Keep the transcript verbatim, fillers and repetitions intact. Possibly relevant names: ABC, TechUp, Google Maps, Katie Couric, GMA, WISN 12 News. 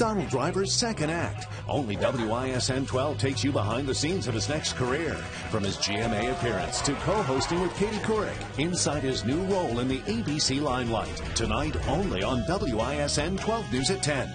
Donald Driver's second act. Only W I S N twelve takes you behind the scenes of his next career. From his G M A appearance to co-hosting with Katie Couric, inside his new role in the A B C limelight. Tonight only on W I S N twelve News at ten.